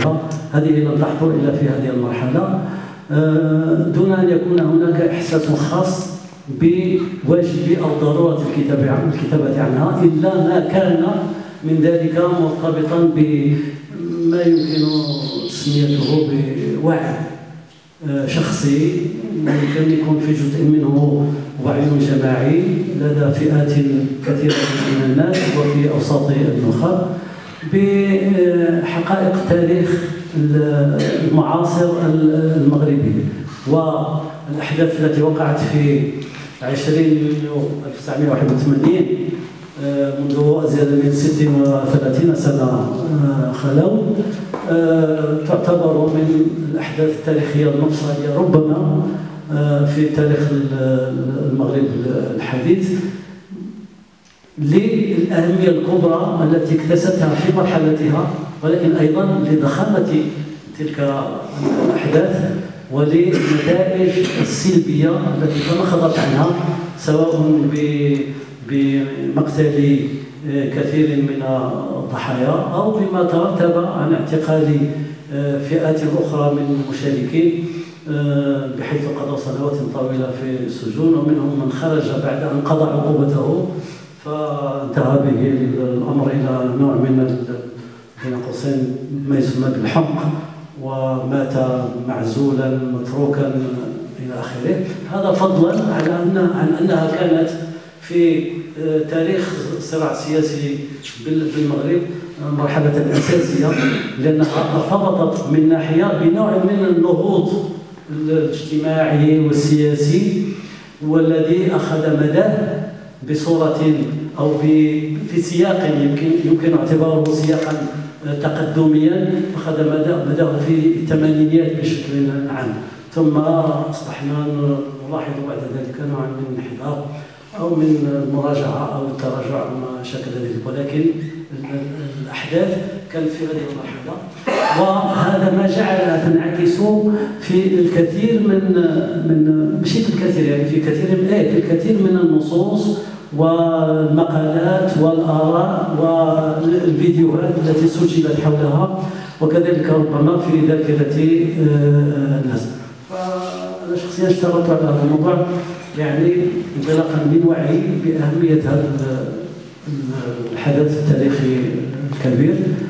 الصحيفة هذه لم تحضر إلا في هذه المرحلة، دون أن يكون هناك إحساس خاص بواجب أو ضرورة الكتابة عنها، إلا ما كان من ذلك مرتبطا بما يمكن تسميته بوعي شخصي، يمكن يكون في جزء منه وعي جماعي لدى فئات كثيرة من الناس وفي أوساط النخب بحقائق التاريخ المعاصر المغربي والأحداث التي وقعت في 20 يوليو 1981 منذ أزيد من 36 سنة خلو، تعتبر من الأحداث التاريخية المفصلية ربما في تاريخ المغرب الحديث، للأهمية الكبرى التي اكتسبتها في مرحلتها، ولكن أيضا لضخامة تلك الأحداث وللنتائج السلبية التي تمخضت عنها، سواء بمقتل كثير من الضحايا أو بما ترتب عن اعتقال فئات أخرى من المشاركين، بحيث قضوا سنوات طويلة في السجون، ومنهم من خرج بعد أن قضى عقوبته فانتهى به الأمر إلى نوع من بين قوسين ما يسمى بالحمق، ومات معزولا متروكا إلى آخره. هذا فضلا على أنها كانت في تاريخ الصراع السياسي بالمغرب مرحلة أساسية، لأنها ارتبطت من ناحية بنوع من النهوض الاجتماعي والسياسي، والذي أخذ مداه بصورة أو في سياق يمكن اعتباره سياقا تقدميا، أخذ مداه في الثمانينيات بشكل عام، ثم أصبحنا نلاحظ بعد ذلك نوعا من الانحدار أو من المراجعة أو التراجع ما شكل ذلك، ولكن الأحداث كانت في هذه المرحلة، وهذا ما جعلها تنعكس في الكثير من مشيت الكثير يعني في الكثير من النصوص والمقالات والآراء والفيديوهات التي سجلت حولها، وكذلك ربما في ذاكرة الناس. فأنا شخصيا اشتغلت على هذا الموضوع يعني انطلاقا من وعي بأهمية هذا الحدث التاريخي الكبير.